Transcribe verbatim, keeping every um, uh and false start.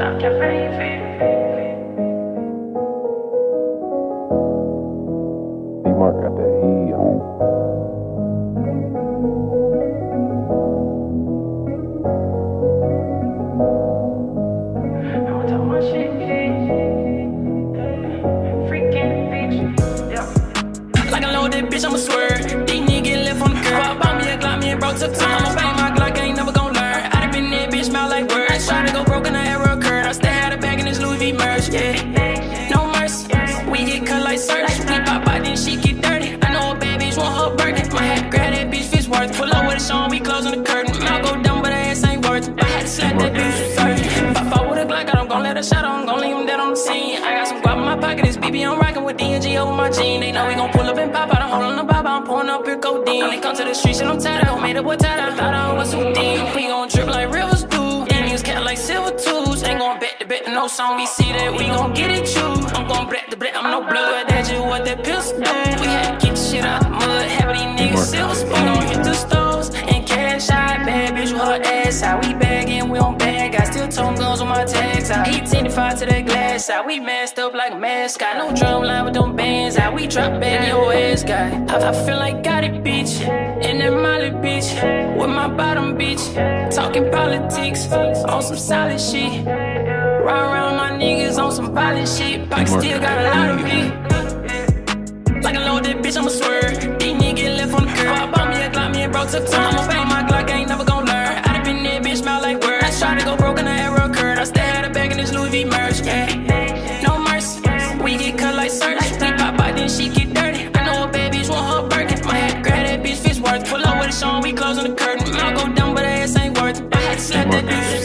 Such a baby. Hey, Mark got that heat on. Bitch, I'ma swerve. These niggas left on the curb. I bought me a Glock, me a broke took time. I'ma bang my Glock, I ain't never gon' learn. I done been that bitch, mouth like words. I tried to go broke and the error occurred. I stay out of bag in this Louis V merch. Yeah, no mercy. We get cut like search. We pop out, then she get dirty. I know a bad bitch want her burden. My hat grab that bitch, fist worth. Pull up with a show, we close on the curtain. Mouth go dumb, but her ass ain't worth it. I had to slap that bitch, sorry. Pop out with a Glock, I am gon' let her shot on. I'm gon' leave him dead on the scene. I got some guap in my pocket. This B B I'm rockin' with D and G over my jean. They know we gon' pull up and pop out. Up here, codeine. Only come to the streets and I'm tired of made up with tired. I thought I was too deep. We gon' drip like rivers do. These cat like silver twos. Ain't gon' bet the bet no song. We see that we gon' get it you. I'm gon' break the bread. I'm no blood. That's just what that pills do. We had to get the shit out the mud. Have these niggas silver spoon. Don't hit the stores and cash out. Bad bitch with her ass out. We bagging, we don't bag. I still tone guns on my tags out. eighteen to five to that glass out. We messed up like a mascot. No drum line with them bands out. We drop back your ass guy. I, I feel like in that Molly bitch, with my bottom bitch, talking politics on some solid shit. Ride around my niggas on some violent shit. Pocket still got a lot of me. Like a loaded bitch, I'ma swerve. These niggas left on the curb. I bought me a Glock, me a broke took time. I'ma bang my Glock, I ain't never gon' learn. I done been that bitch, mouth like words. I tried to go broke and the error occurred. I stay out of bag in this Louis V merch. Yeah, no mercy. We get cut like search. We pop out, then she get dirty. I know a bad bitch want her burger. My head grab that bitch, fist worth. Pull up with a show, we close on the curtain. I'll go dumb, but her ass ain't worth it. I had to slap that bitch.